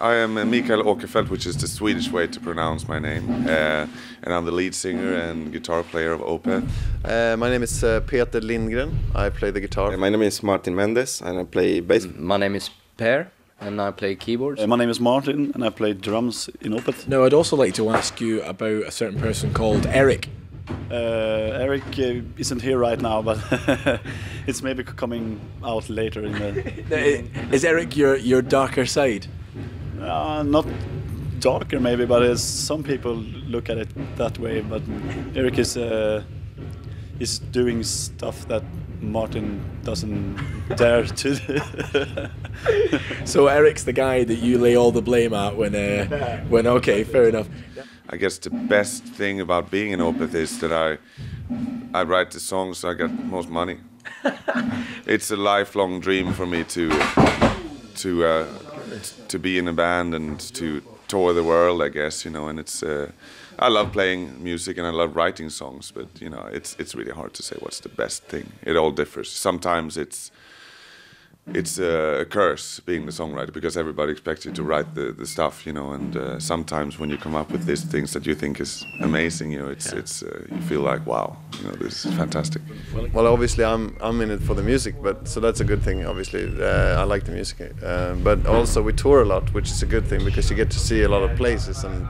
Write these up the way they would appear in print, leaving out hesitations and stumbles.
I am Mikael Åkerfeldt, which is the Swedish way to pronounce my name, and I'm the lead singer and guitar player of Opeth. My name is Peter Lindgren. I play the guitar. My name is Martin Mendez, and I play bass. My name is Per, and I play keyboards. My name is Martin, and I play drums in Opeth. Now, I'd also like to ask you about a certain person called Eric. Eric isn't here right now, but it's maybe coming out later in the... Is Eric your darker side? Not darker maybe, but some people look at it that way. But Eric is doing stuff that Martin doesn't dare to do. So Eric's the guy that you lay all the blame at when okay, fair enough. I guess the best thing about being in Opeth is that I write the songs so I get most money. It's a lifelong dream for me to be in a band and to tour the world, I guess, you know. And it's I love playing music and I love writing songs, but you know, it's really hard to say what's the best thing. It all differs. Sometimes it's a curse being the songwriter, because everybody expects you to write the stuff, you know. And sometimes when you come up with these things that you think is amazing, you know, you feel like, wow, you know, this is fantastic. Well, obviously I'm in it for the music, but so that's a good thing. Obviously I like the music, but also we tour a lot, which is a good thing because you get to see a lot of places and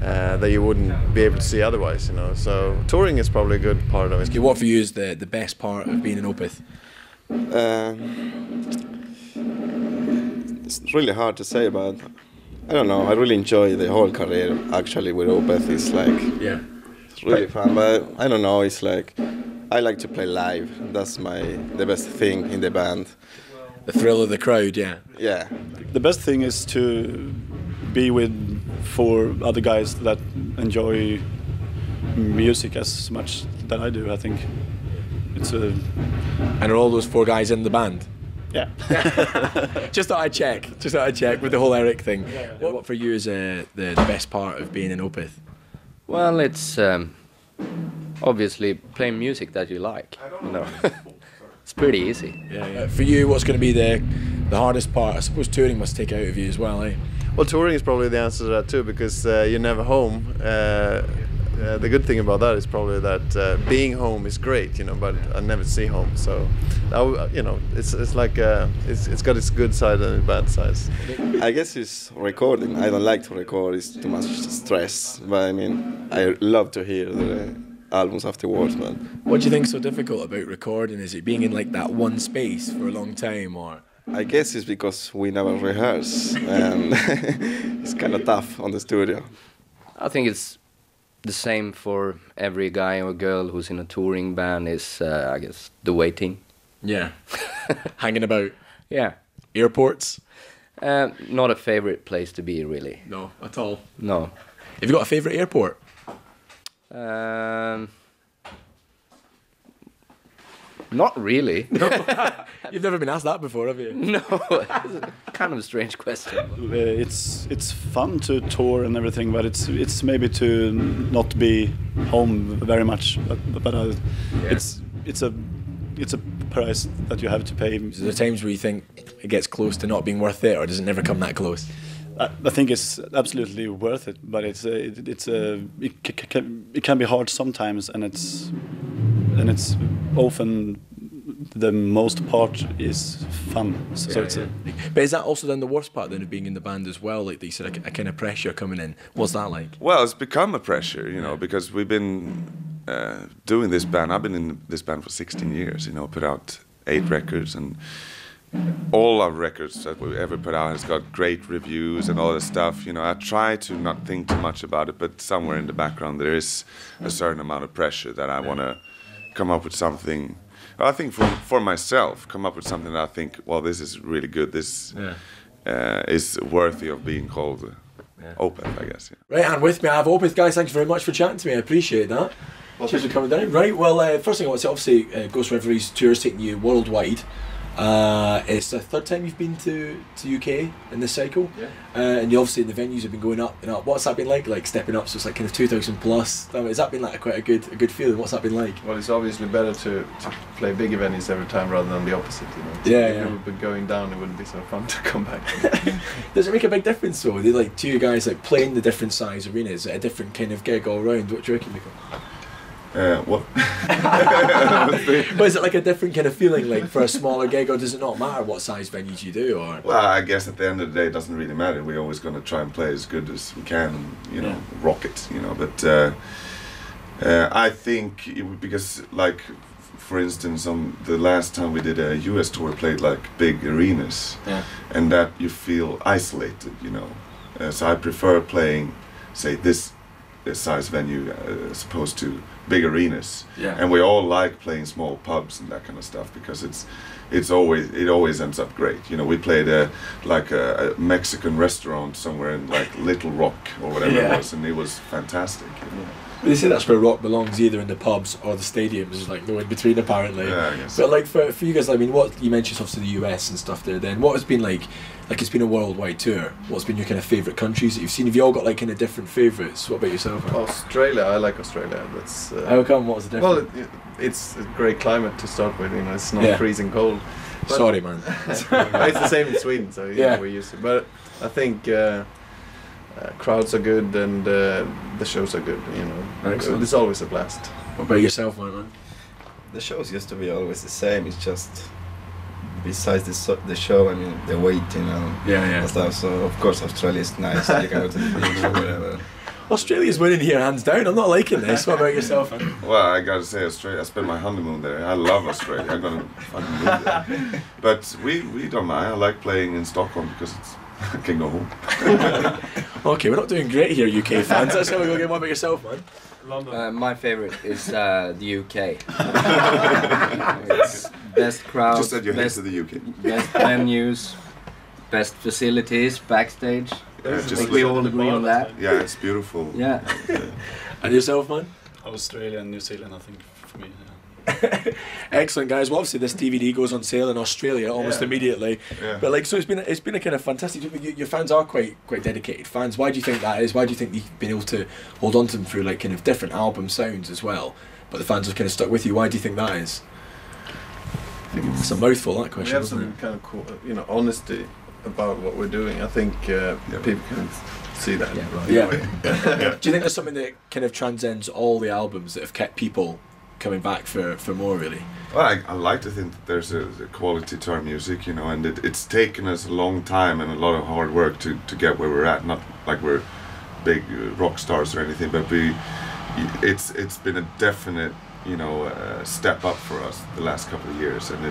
that you wouldn't be able to see otherwise, you know. So touring is probably a good part of it. Okay, what for you is the best part of being in Opeth? It's really hard to say, but I don't know. I really enjoy the whole career actually with Opeth. It's like, yeah, it's really fun. But I don't know. It's like I like to play live. That's the best thing in the band. The thrill of the crowd, yeah. Yeah. The best thing is to be with four other guys that enjoy music as much that I do, I think. And are all those four guys in the band? Yeah. Just thought I'd check. Just thought I'd check with the whole Eric thing. Yeah. What for you is the best part of being in Opeth? Well, it's obviously playing music that you like. You know. It's pretty easy. Yeah, yeah. For you, what's going to be the hardest part? I suppose touring must take out of you as well, eh? Well, touring is probably the answer to that too, because you're never home. The good thing about that is probably that being home is great, you know, but I never see home, so you know, it's like it's got its good side and its bad sides. I guess it's recording. I don't like to record; it's too much stress. But I mean, I love to hear the albums afterwards. But what do you think's so difficult about recording? Is it being in like that one space for a long time, or? I guess it's because we never rehearse, and it's kind of tough on the studio. I think it's the same for every guy or girl who's in a touring band is, I guess, the waiting. Yeah. Hanging about. Yeah. Airports. Not a favorite place to be, really. No, at all. No. Have you got a favorite airport? Not really. No. You've never been asked that before, have you? No. It's kind of a strange question. It's fun to tour and everything, but it's maybe to not be home very much. But yeah. It's a price that you have to pay. Is there times where you think it gets close to not being worth it, or does it never come that close? I think it's absolutely worth it, but it can be hard sometimes, and it's often the most part is fun. So yeah, But is that also then the worst part then of being in the band as well? Like you said, a kind of pressure coming in. What's that like? Well, it's become a pressure, you know, because we've been doing this band. I've been in this band for 16 years, you know, put out 8 records, and all our records that we ever put out has got great reviews and all this stuff. You know, I try to not think too much about it, but somewhere in the background there is a certain amount of pressure that I want to come up with something. I think for myself, come up with something that I think, well, this is really good. This is worthy of being called Opeth, I guess. Yeah. Right, and with me I have Opeth, guys. Thanks very much for chatting to me. I appreciate that. Well, cheers for coming down. Right, well, first thing I want to say, obviously, Ghost Reveries tours taking you worldwide. It's the third time you've been to UK in this cycle, yeah. And you obviously the venues have been going up and up. What's that been like? Like stepping up, so it's like kind of 2,000+. Has that been like quite a good feeling? What's that been like? Well, it's obviously better to play big venues every time rather than the opposite. You know? So yeah, if it would be going down, it wouldn't be so fun to come back. Does it make a big difference though? They like two guys like playing the different size arenas at a different kind of gig all round. What do you reckon, Mikael? What? But is it like a different kind of feeling, like for a smaller gig, or does it not matter what size venues you do? Or well, I guess at the end of the day, it doesn't really matter. We're always going to try and play as good as we can, you know, rock it, you know. But I think it would, because, like, for instance, on the last time we did a US tour, played like big arenas, and that you feel isolated, you know. So I prefer playing, say, this size venue as opposed to big arenas, and we all like playing small pubs and that kind of stuff, because it always ends up great, you know. We played like a Mexican restaurant somewhere in like Little Rock or whatever it was, and it was fantastic, you know? They say that's where rock belongs, either in the pubs or the stadiums. There's like no in between, apparently. Yeah, I guess. But like for you guys, I mean, what you mentioned stuff to the US and stuff there. Then what has been like it's been a worldwide tour. What's been your kind of favourite countries that you've seen? Have you all got like kind of different favourites? What about yourself? Australia. I like Australia. That's. How come? What's the difference? Well, it's a great climate to start with. You know, it's not freezing cold. But sorry, man. It's the same in Sweden, so yeah, we're used to it. But I think. Crowds are good and the shows are good, you know. Excellent. It's always a blast. What about yourself, my man? The shows used to be always the same. It's just besides the show, I mean, the wait, you know. Yeah. And stuff. So of course Australia is nice. You can go to the beach or whatever. Australia's winning here, hands down. I'm not liking this. What about yourself? Well, I gotta say, Australia. I spent my honeymoon there. I love Australia. I'm gonna fucking move there. But we don't mind. I like playing in Stockholm because I can go home. Okay, we're not doing great here, UK fans. That's how we go again. What about yourself, man? London. My favourite is the UK. It's best crowds. Just said you hate the UK. Best venues, best facilities, backstage. Yeah, I think we all agree on that. Yeah, it's beautiful. Yeah. And yourself, man? Australia and New Zealand, I think, for me. Yeah. Excellent, guys. Well, obviously this DVD goes on sale in Australia almost immediately. Yeah. But like, so it's been a kind of fantastic. Your fans are quite dedicated fans. Why do you think that is? Why do you think you've been able to hold on to them through like kind of different album sounds as well? But the fans have kind of stuck with you. Why do you think that is? I think it's a mouthful, that question. We have some kind of cool, you know, honesty about what we're doing. I think people can see that. Yeah. Right away. Do you think there's something that kind of transcends all the albums that have kept people coming back for more, really? Well, I like to think that there's a quality to our music, you know, and it's taken us a long time and a lot of hard work to get where we're at. Not like we're big rock stars or anything, but it's been a definite, you know, step up for us the last couple of years, and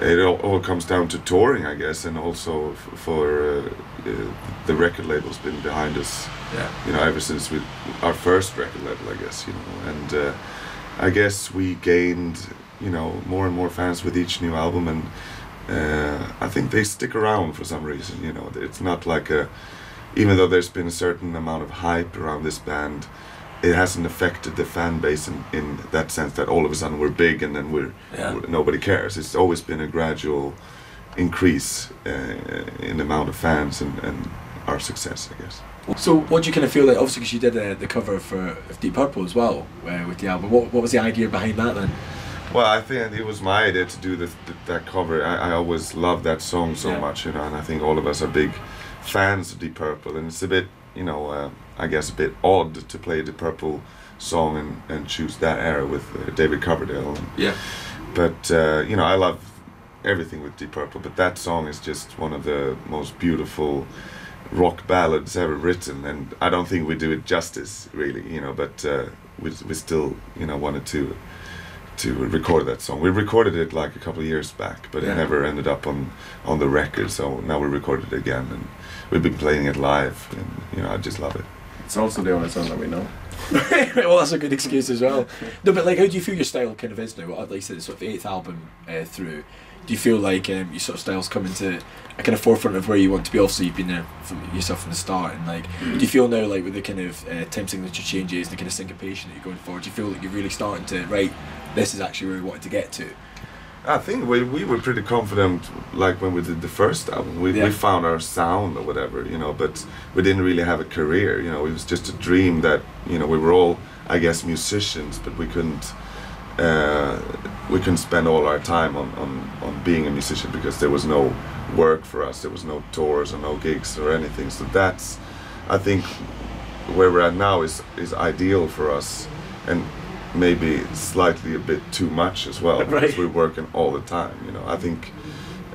it all comes down to touring, I guess, and also for the record label's been behind us, you know, ever since our first record label, I guess, you know, and I guess we gained, you know, more and more fans with each new album, and I think they stick around for some reason, you know. It's not like even though there's been a certain amount of hype around this band, it hasn't affected the fan base in that sense that all of a sudden we're big and then nobody cares. It's always been a gradual increase in the amount of fans and our success, I guess. So what do you kind of feel like, obviously because you did the cover of Deep Purple as well with the album, what was the idea behind that then? Well, I think it was my idea to do that cover. I always loved that song so much, you know, and I think all of us are big fans of Deep Purple, and it's a bit, you know, I guess a bit odd to play the Purple song and choose that era with David Coverdale. And, but you know, I love everything with Deep Purple, but that song is just one of the most beautiful rock ballads ever written, and I don't think we do it justice, really. You know, but we still, you know, wanted to record that song. We recorded it like a couple of years back, but it never ended up on the record. So now we recorded it again, and we've been playing it live, and you know, I just love it. It's also the only song that we know. Well, that's a good excuse as well. No, but like, how do you feel your style kind of is now? Like I said, it's sort of the 8th album through. Do you feel like your sort of style's coming to a kind of forefront of where you want to be? Obviously, you've been there from the start, and like, do you feel now, like with the kind of time signature changes and the kind of syncopation that you're going for, do you feel like you're really starting to, right, this is actually where we wanted to get to? I think we were pretty confident, like when we did the first album, we found our sound or whatever, you know, but we didn't really have a career, you know, it was just a dream that, you know, we were all, I guess, musicians, but we couldn't spend all our time on being a musician because there was no work for us, there was no tours or no gigs or anything, so that's, I think, where we're at now is ideal for us, and maybe slightly a bit too much as well, because we're working all the time, you know. I think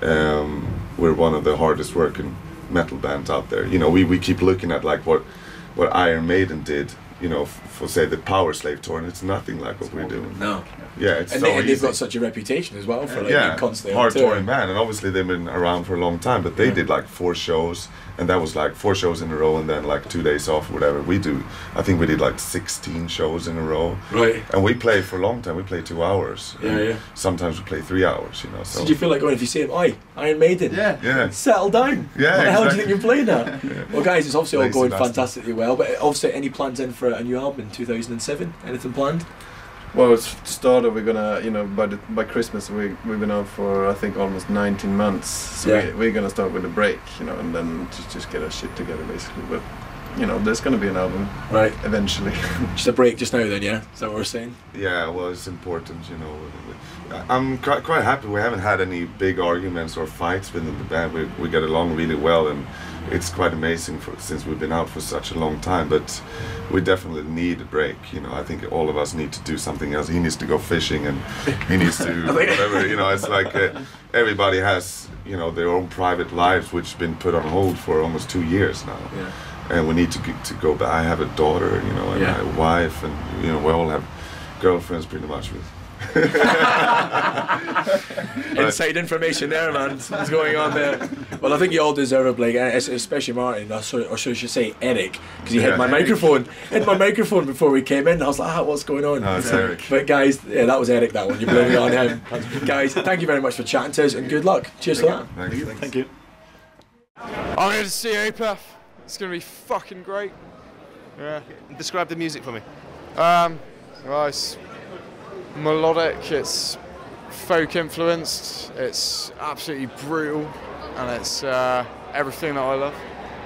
we're one of the hardest working metal bands out there, you know. We keep looking at like what Iron Maiden did, you know, for say the Power Slave tour, and it's nothing like what we're doing. No. Yeah, it's and they've got such a reputation as well for like being constantly hard touring band, and obviously they've been around for a long time, but they did like 4 shows, and that was like 4 shows in a row, and then like 2 days off, whatever. We do, I think we did like 16 shows in a row. Right. And we play for a long time. We play 2 hours. Yeah, yeah. Sometimes we play 3 hours, you know. So did you feel like, oh, if you see him, oi, Iron Maiden, settle down. Yeah, what the hell do you think you're playing at? Well, guys, it's obviously all going fantastically well, but obviously any plans in for a new album in 2007? Anything planned? Well, it's started, we're gonna, you know, by Christmas we've been out for I think almost 19 months. So we're gonna start with a break, you know, and then just get our shit together basically. But you know, there's gonna be an album, right? Eventually. Just a break just now, then, yeah. Is that what we're saying? Yeah, well, it's important, you know. I'm quite happy. We haven't had any big arguments or fights within the band. We get along really well, and it's quite amazing since we've been out for such a long time. But we definitely need a break. You know, I think all of us need to do something else. He needs to go fishing, and he needs to whatever. You know, it's like everybody has, you know, their own private lives, which have been put on hold for almost 2 years now. Yeah. And we need to go back. I have a daughter, you know, and my wife, and you know, we all have girlfriends pretty much. Inside information there, man. What's going on there? Well, I think you all deserve a break, especially Martin, or should I say Eric, because he hit my microphone. Hit my microphone before we came in. I was like, ah, what's going on? No, it's Eric. But guys, yeah, that was Eric. That one, you blew it on him. Guys, thank you very much for chatting to us, and good luck. Cheers for that. Thank you. I'm here to see Opeth. It's gonna be fucking great. Yeah. Describe the music for me. Well, it's melodic, it's folk influenced, it's absolutely brutal, and it's everything that I love.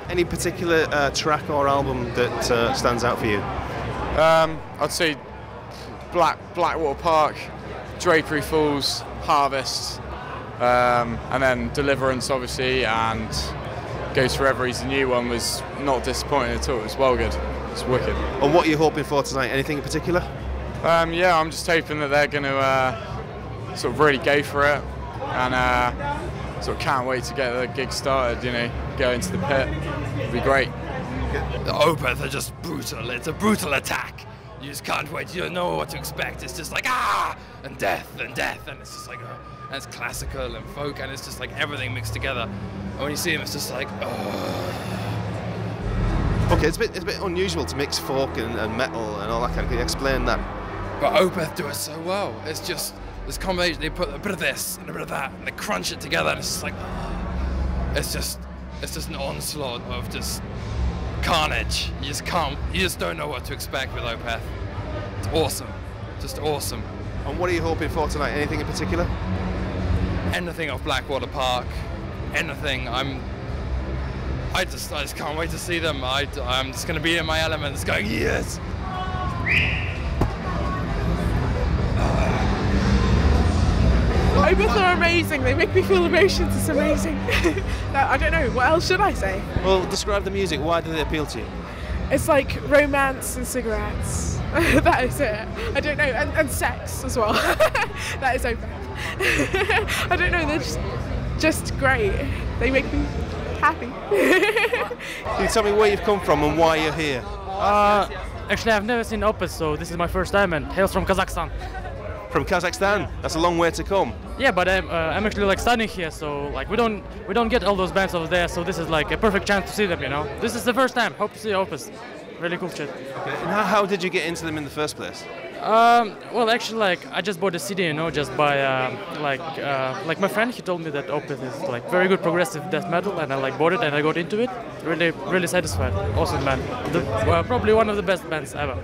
Any particular track or album that stands out for you? I'd say Blackwater Park, Drapery Falls, Harvest, and then Deliverance, obviously, and Ghost Reveries. The new one was not disappointing at all. It was well good. It's wicked. And what are you hoping for tonight? Anything in particular? Yeah, I'm just hoping that they're going to sort of really go for it, and sort of can't wait to get the gig started, you know, go into the pit. It'd be great. The Opeth are just brutal. It's a brutal attack. You just can't wait. You don't know what to expect. It's just like, ah, and death, and death, and it's just like, and it's classical and folk, and it's just like everything mixed together. And when you see them, it's just like, oh. Okay, it's a bit unusual to mix folk and metal and all that kind of thing. Explain that. But Opeth do it so well. It's just this combination. They put a bit of this and a bit of that, and they crunch it together, and it's just like, oh, it's just an onslaught of just carnage. You just don't know what to expect with Opeth. It's awesome, just awesome. And what are you hoping for tonight? Anything in particular? Anything off Blackwater Park. Anything. I just can't wait to see them. I'm just going to be in my element. It's going, yes. Opeth are amazing. They make me feel emotions. It's amazing. I don't know. What else should I say? Well, describe the music. Why do they appeal to you? It's like romance and cigarettes. That is it. I don't know. And sex as well. That is Opeth. I don't know. They're just great. They make me happy. Can you tell me where you've come from and why you're here? Actually, I've never seen Opeth, so this is my first time, and hails from Kazakhstan. From Kazakhstan? Yeah. That's a long way to come. Yeah, but I'm actually like studying here, so like we don't get all those bands over there, so this is like a perfect chance to see them, you know. This is the first time. Hope to see Opeth. Really cool shit. Okay. And how did you get into them in the first place? Well, actually, like I just bought a CD, you know, just by like my friend. He told me that Opeth is like very good progressive death metal, and I like bought it and I got into it. Really, really satisfied. Awesome band. Probably one of the best bands ever.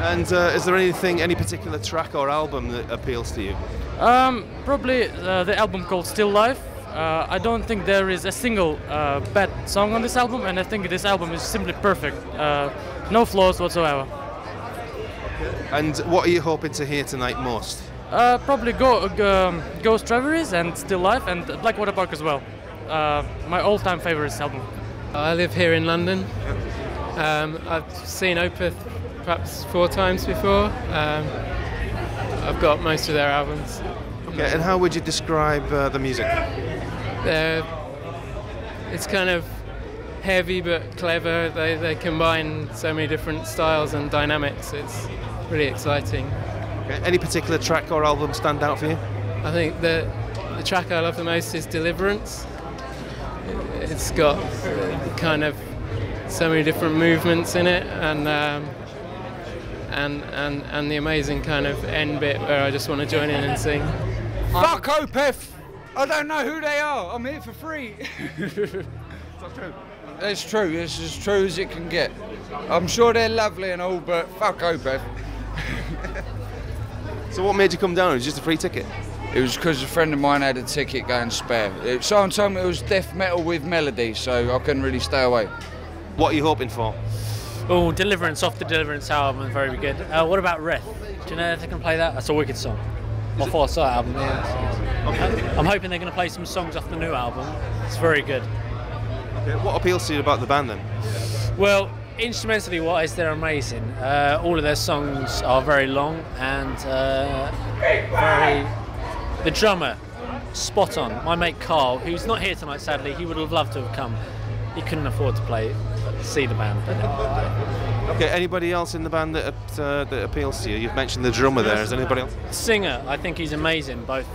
And is there any particular track or album that appeals to you? Probably the album called Still Life. I don't think there is a single bad song on this album, and I think this album is simply perfect. No flaws whatsoever. And what are you hoping to hear tonight most? Probably Ghost Reveries and Still Life, and Blackwater Park as well. My all-time favourite album. I live here in London. I've seen Opeth perhaps 4 times before. I've got most of their albums. Okay, and how would you describe the music? It's kind of heavy but clever. They combine so many different styles and dynamics. It's really exciting. Okay. Any particular track or album stand out for you? I think the track I love the most is Deliverance. It's got kind of so many different movements in it, and the amazing kind of end bit where I just want to join in and sing. Fuck Opeth! I don't know who they are. I'm here for free. That's true. It's true. It's as true as it can get. I'm sure they're lovely and all, but fuck Opeth. So what made you come down? It was just a free ticket. It was because a friend of mine had a ticket going spare. Someone told me it was death metal with melody, so I couldn't really stay away. What are you hoping for? Oh, Deliverance off the Deliverance album, very good. What about Wrath? Do you know if they can play that? That's a wicked song. My fourth side album, yeah. Okay. I'm hoping they're going to play some songs off the new album. It's very good. Okay. What appeals to you about the band then? Well, instrumentally wise, they're amazing. All of their songs are very long and very... The drummer, spot on. My mate Carl, who's not here tonight sadly, he would have loved to have come. He couldn't afford to play, see the band. Okay, anybody else in the band that appeals to you? You've mentioned the drummer there, is anybody else? Singer, I think he's amazing, both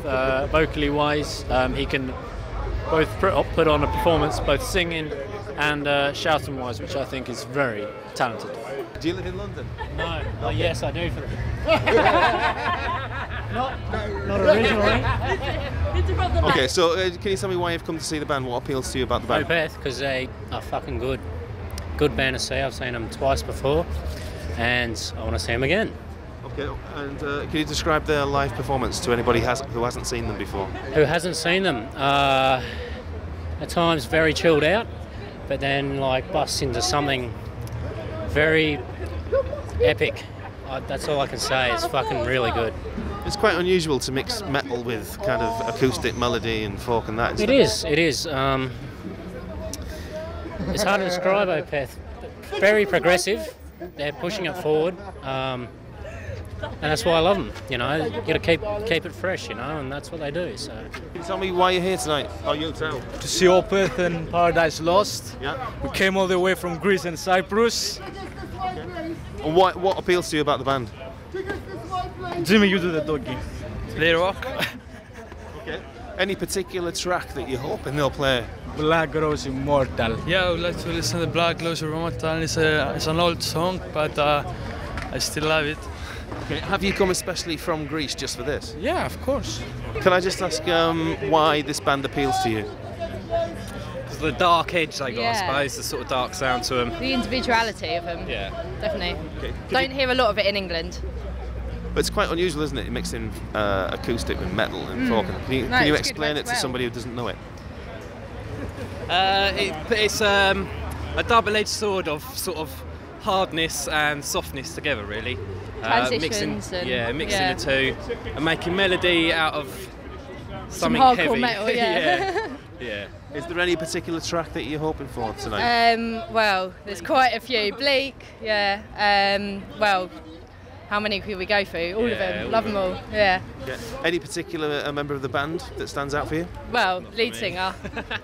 vocally wise. He can both put on a performance, both singing and shouting wise, which I think is very talented. Do you live in London? No, oh, yes I do. Not originally. Okay, so can you tell me why you've come to see the band? What appeals to you about the band? Opeth, because they are fucking good. Good band to see. I've seen them twice before, and I want to see them again. Okay, and can you describe their live performance to anybody who hasn't seen them before? Who hasn't seen them? At times very chilled out, but then like busts into something very epic. That's all I can say. It's fucking really good. It's quite unusual to mix metal with kind of acoustic melody and folk and that. It is. It's hard to describe Opeth. Very progressive. They're pushing it forward, and that's why I love them. You know, you got to keep it fresh. You know, and that's what they do. So. Can you tell me why you're here tonight? Oh, you'll tell. To see Opeth and Paradise Lost. Yeah. We came all the way from Greece and Cyprus. And what appeals to you about the band? Jimmy, you do the doggy. They rock. Okay. Any particular track that you're hoping they'll play? Black Rose Immortal. Yeah, I would like to listen to Black Rose Immortal. It's an old song, but I still love it. Okay. Have you come especially from Greece just for this? Yeah, of course. Can I just ask why this band appeals to you? Because the dark edge they got, yeah. I suppose, the sort of dark sound to them. The individuality of them. Yeah. Definitely. Okay. Don't hear a lot of it in England. But it's quite unusual, isn't it? It mixes in acoustic with metal and folk. Can you explain it to somebody who doesn't know it? It's a double-edged sword of sort of hardness and softness together, really. Mixing the two and making melody out of something heavy. Metal, yeah. Yeah. Is there any particular track that you're hoping for tonight? Well, there's quite a few. Bleak, yeah. Well. How many can we go through? All of them. Love them all. Yeah. Any particular member of the band that stands out for you? Well, lead singer.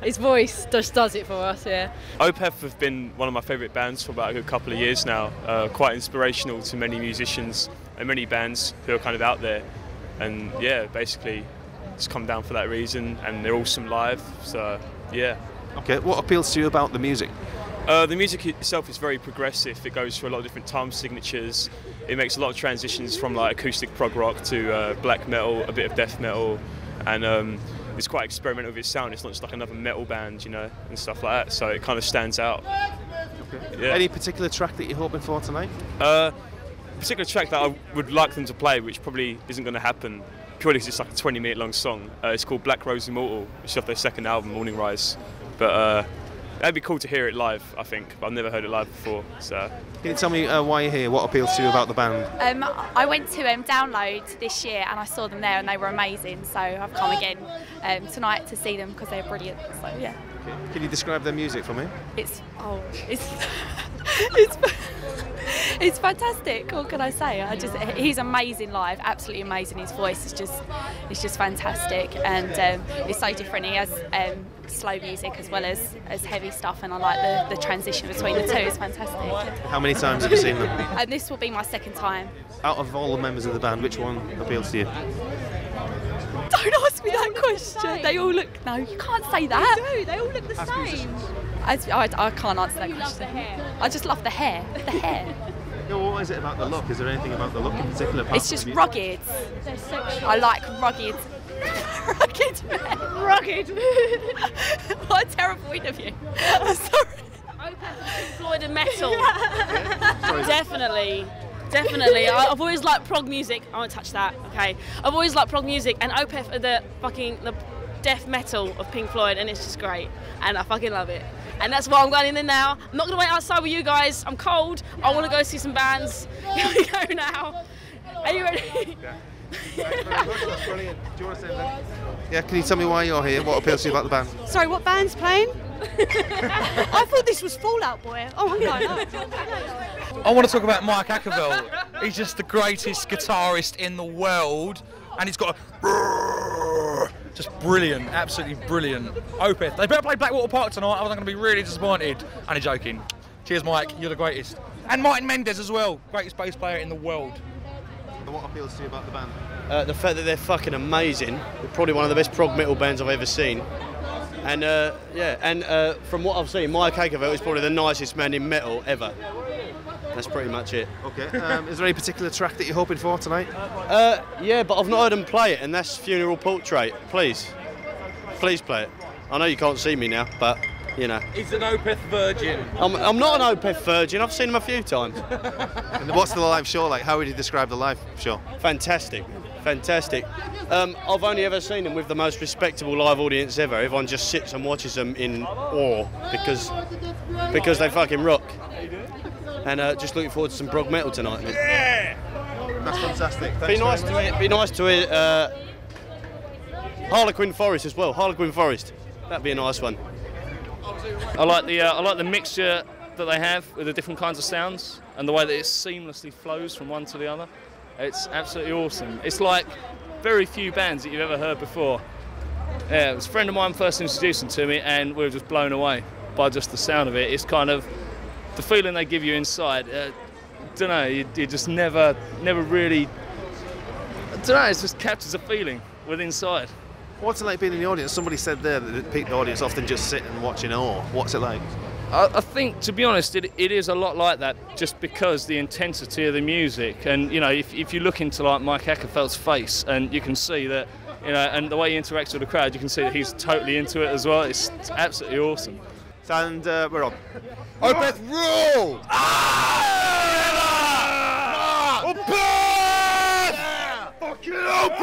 His voice just does it for us, yeah. Opeth have been one of my favourite bands for about a good couple of years now. Quite inspirational to many musicians and many bands who are kind of out there. And yeah, basically it's come down for that reason, and they're awesome live, so yeah. Okay, what appeals to you about the music? The music itself is very progressive. It goes through a lot of different time signatures. It makes a lot of transitions from like acoustic prog rock to black metal, a bit of death metal, and it's quite experimental with its sound. It's not just like another metal band, you know, and stuff like that. So it kind of stands out. Okay. Yeah. Any particular track that you're hoping for tonight? A particular track that I would like them to play, which probably isn't going to happen, purely because it's like a 20-minute long song. It's called Black Rose Immortal. It's off their second album, Morning Rise. But that'd be cool to hear it live, I think. I've never heard it live before. So. Can you tell me why you're here? What appeals to you about the band? I went to Download this year and I saw them there and they were amazing. So I've come again tonight to see them because they're brilliant. So yeah. Can you describe their music for me? It's fantastic. What can I say? He's amazing live, absolutely amazing. His voice is just fantastic, and it's so different. He has slow music as well as heavy stuff, and I like the transition between the two. It's fantastic. How many times have you seen them? And this will be my second time. Out of all the members of the band, which one appeals to you? Don't ask me that question. They all look... No, you can't say that. They do. They all look the same. I can't answer that question. You love the hair. I just love the hair. The hair. Well, what is it about the look? Is there anything about the look in particular? It's just rugged. I like rugged. Rugged men. Rugged. What a terrible interview. I'm sorry. Opeth, Pink Floyd and metal. Yeah. Definitely. Definitely. I've always liked prog music. I won't touch that, okay? I've always liked prog music, and Opeth are the death metal of Pink Floyd, and it's just great. And I fucking love it. And that's why I'm going in there now. I'm not going to wait outside with you guys. I'm cold. I want to go see some bands. Here we go now. Are you ready? Yeah. Thank you very much. That's brilliant. Do you want to say that? Yeah, can you tell me why you're here? What appeals to you about the band? Sorry, what band's playing? I thought this was Fallout Boy. Oh, no. I want to talk about Mike Åkerfeldt. He's just the greatest guitarist in the world, and he's got a... Just brilliant, absolutely brilliant. Opeth, they better play Blackwater Park tonight, otherwise I'm going to be really disappointed. Only joking. Cheers, Mike, you're the greatest. And Martin Mendez as well, greatest bass player in the world. What appeals to you about the band? The fact that they're fucking amazing. They're probably one of the best prog metal bands I've ever seen. And yeah, and from what I've seen, Mike Åkerfeldt is probably the nicest man in metal ever. That's pretty much it. Okay. Is there any particular track that you're hoping for tonight? Yeah, but I've not heard them play it, and that's Funeral Portrait. Please, please play it. I know you can't see me now, but you know. He's an Opeth virgin. I'm not an Opeth virgin. I've seen him a few times. And what's the live show like? How would you describe the live show? Fantastic. Fantastic. I've only ever seen them with the most respectable live audience ever. Everyone just sits and watches them in awe because they fucking rock. And just looking forward to some prog metal tonight. Man. Yeah, that's fantastic. Thanks, be nice to hear Harlequin Forest as well. Harlequin Forest, that'd be a nice one. I like the mixture that they have with the different kinds of sounds and the way that it seamlessly flows from one to the other. It's absolutely awesome. It's like very few bands that you've ever heard before. Yeah, it was a friend of mine first introduced them to me, and we were just blown away by just the sound of it. It's kind of the feeling they give you inside. Don't know, you just never really. Don't know. It just captures a feeling with inside. What's it like being in the audience? Somebody said there that the audience often just sit and watch in awe. What's it like? I think, to be honest, it is a lot like that, just because the intensity of the music, and you know, if you look into like Mike Åkerfeldt's face, and you can see that, you know, and the way he interacts with the crowd, you can see that he's totally into it as well. It's absolutely awesome. And we're on. Opeth rule! Ah! Opeth! Yeah! Fucking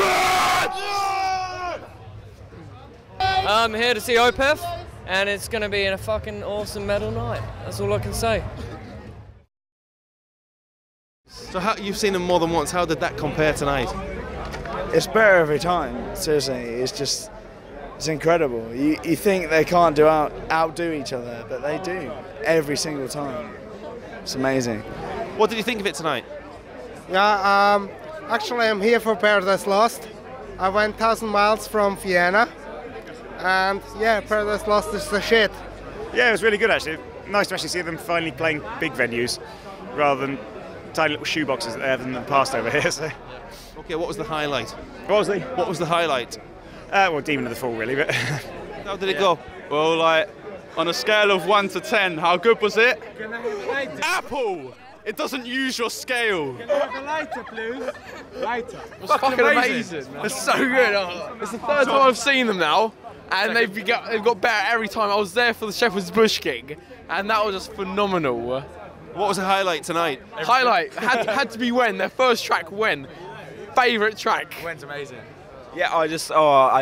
Opeth! I'm here to see Opeth. And it's going to be a fucking awesome metal night. That's all I can say. So you've seen them more than once. How did that compare tonight? It's better every time. Seriously, it's incredible. You think they can't outdo each other, but they do every single time. It's amazing. What did you think of it tonight? Yeah, actually I'm here for Paradise Lost. I went 1,000 miles from Vienna. And yeah, Paradise Lost is the shit. Yeah, it was really good actually. Nice to actually see them finally playing big venues rather than tiny little shoeboxes that they have in the past over here. So. Okay, what was the highlight? What was the highlight? Well, Demon of the Fall really, but... How did it go? Well, like, on a scale of 1 to 10, how good was it? Can I have a lighter? Apple! It doesn't use your scale. Can I have a lighter, please? Lighter. It's fucking amazing. Man. It's so good. It's the third time I've seen them now. And they've got better every time. I was there for the Shepherd's Bush gig, and that was just phenomenal. What was the highlight tonight? Everything. Highlight had to be When, their first track, When. Favourite track. When's amazing. Yeah, I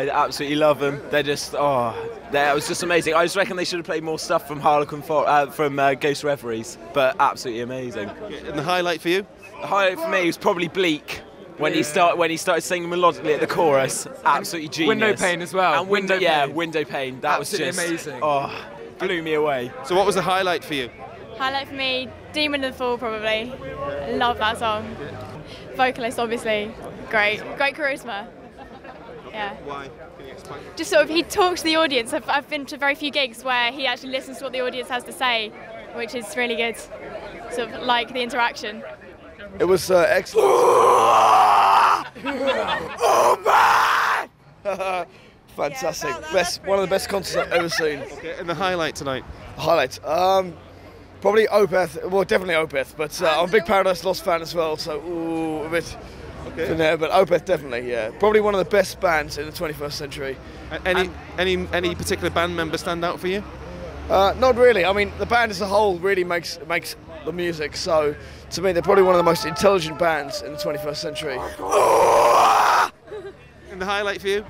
absolutely love them. They're just, that was just amazing. I just reckon they should have played more stuff from Harlequin Forest, from Ghost Reveries, but absolutely amazing. And the highlight for you? The highlight for me was probably Bleak. When he started singing melodically at the chorus, absolutely genius. Windowpane as well. And Windowpane. That absolutely was just amazing. Oh, blew me away. So what was the highlight for you? Highlight for me, Demon of the Fall probably. Love that song. Vocalist obviously, great charisma. Yeah. Why? Can you explain? Just sort of he talks to the audience. I've been to very few gigs where he actually listens to what the audience has to say, which is really good. Sort of like the interaction. It was excellent. Oh man! Fantastic. Yeah, one of the best concerts I've ever seen. Okay, and the highlight tonight? The highlight? Probably Opeth. Well, definitely Opeth, but I'm a big Paradise Lost fan as well, so ooh, a bit from there, but Opeth definitely, yeah. Probably one of the best bands in the 21st century. Any particular band member stand out for you? Not really. I mean, the band as a whole really makes the music, so to me they're probably one of the most intelligent bands in the 21st century. And the highlight for you?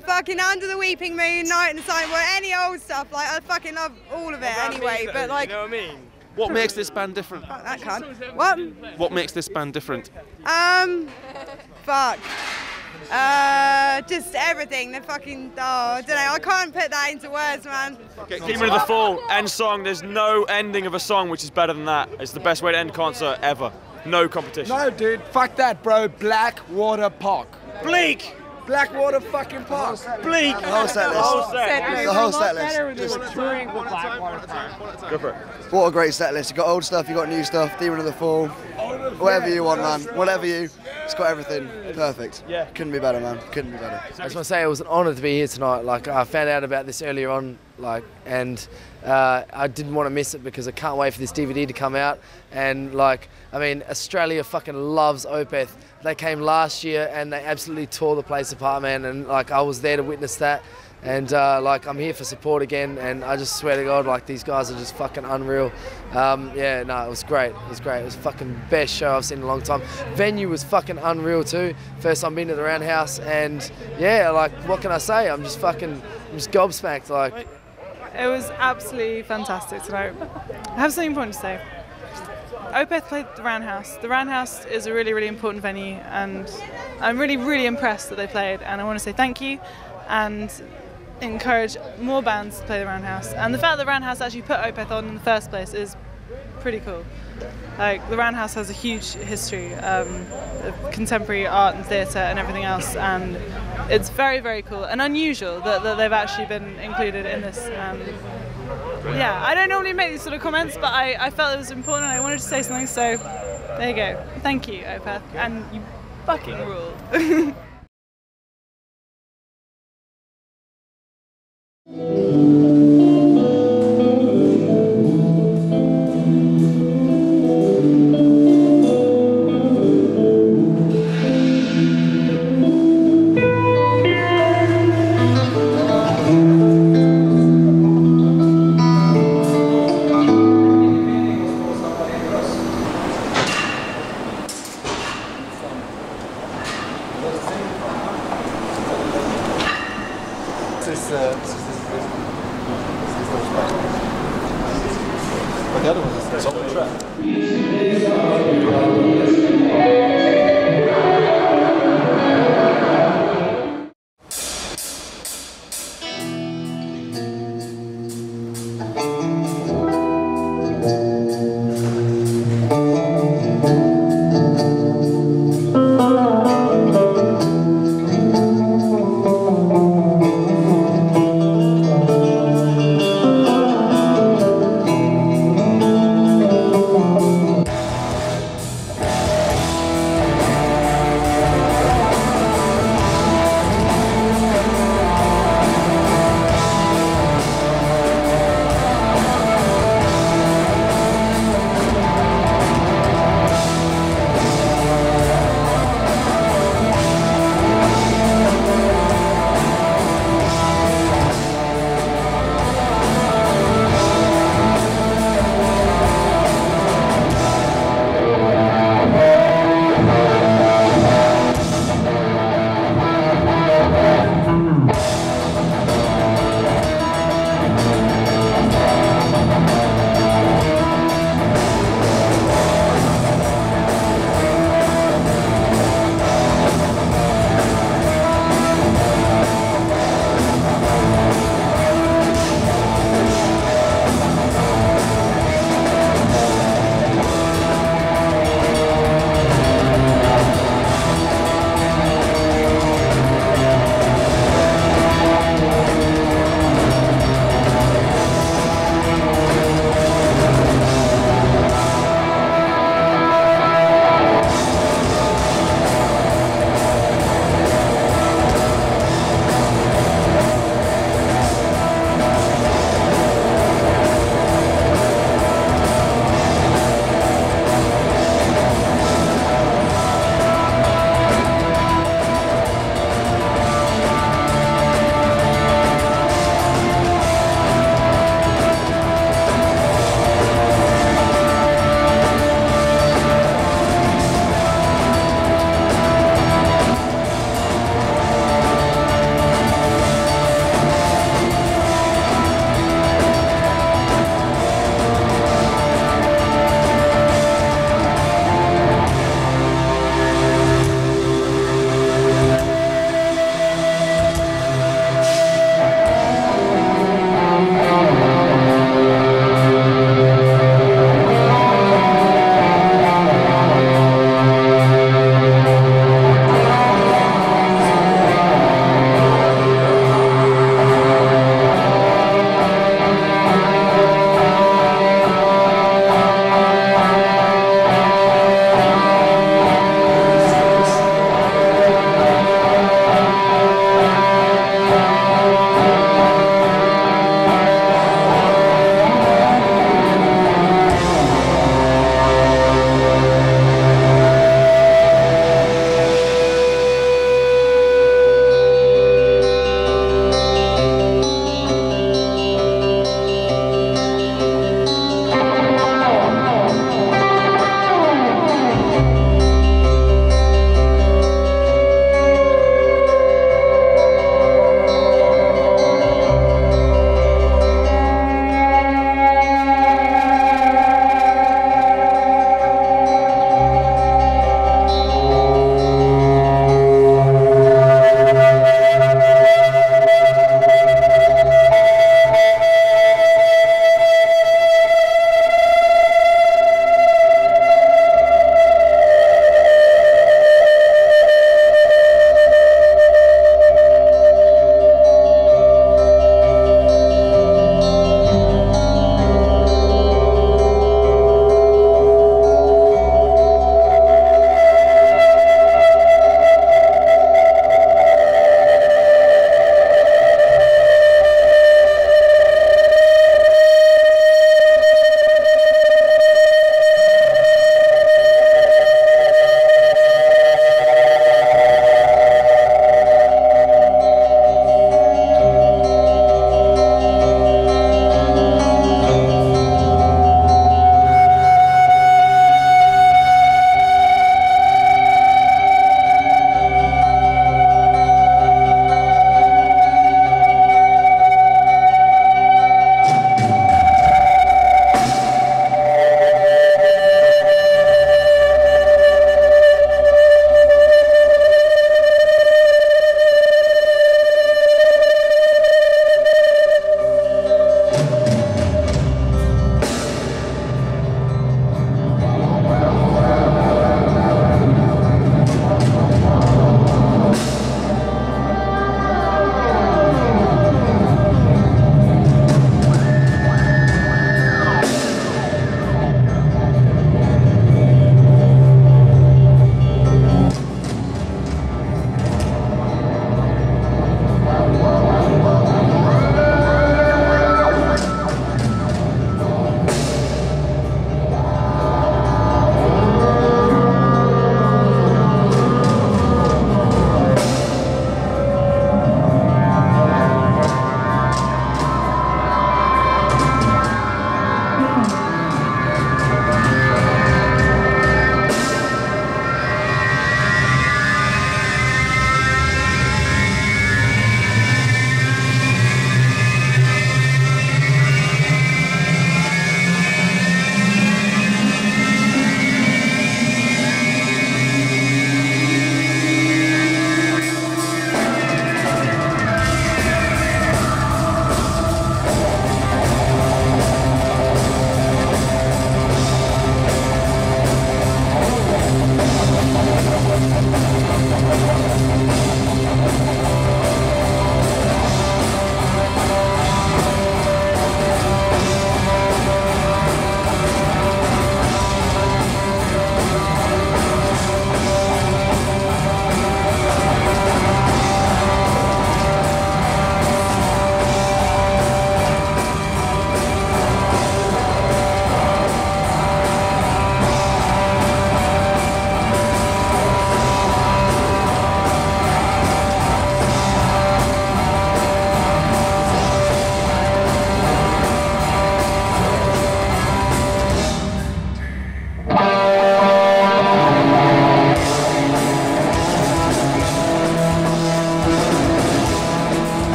Fucking Under the Weeping Moon, Night in the Silent Wood, any old stuff. Like, I fucking love all of it anyway, but like... You know what I mean? What makes this band different? Fuck that cunt. What? What makes this band different? Fuck. Just everything. They're fucking... Oh, I don't know. I can't put that into words, man. Okay, Demon of the Fall, end song. There's no ending of a song which is better than that. It's the best way to end concert ever. No competition. No, dude. Fuck that, bro. Blackwater Park. Bleak! Blackwater fucking Park. Bleak. The whole set list. The whole set list. Just touring with Blackwater Park. Go for it. What a great set list. You got old stuff, you got new stuff, Demon of the Fall. Whatever you want, man. Whatever you. It's got everything. Perfect. Yeah. Couldn't be better, man. Couldn't be better. I just want to say it was an honour to be here tonight. Like, I found out about this earlier on, like, and I didn't want to miss it because I can't wait for this DVD to come out. And like, I mean, Australia fucking loves Opeth. They came last year and they absolutely tore the place apart, man. And like, I was there to witness that. And like, I'm here for support again. And I just swear to God, like, these guys are just fucking unreal. Yeah, no, it was great. It was great. It was fucking best show I've seen in a long time. Venue was fucking unreal too. First time been to the Roundhouse, and yeah, like, what can I say? I'm just fucking, I'm just gobsmacked. Like, it was absolutely fantastic tonight. I have something important to say. Opeth played the Roundhouse. The Roundhouse is a really, really important venue, and I'm really, really impressed that they played. And I want to say thank you, and encourage more bands to play the Roundhouse. And the fact that the Roundhouse actually put Opeth on in the first place is pretty cool. Like, the Roundhouse has a huge history of contemporary art and theatre and everything else, and it's very, very cool and unusual that they've actually been included in this. Yeah, I don't normally make these sort of comments, but I felt it was important and I wanted to say something, so there you go. Thank you, Opeth, and you fucking ruled.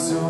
so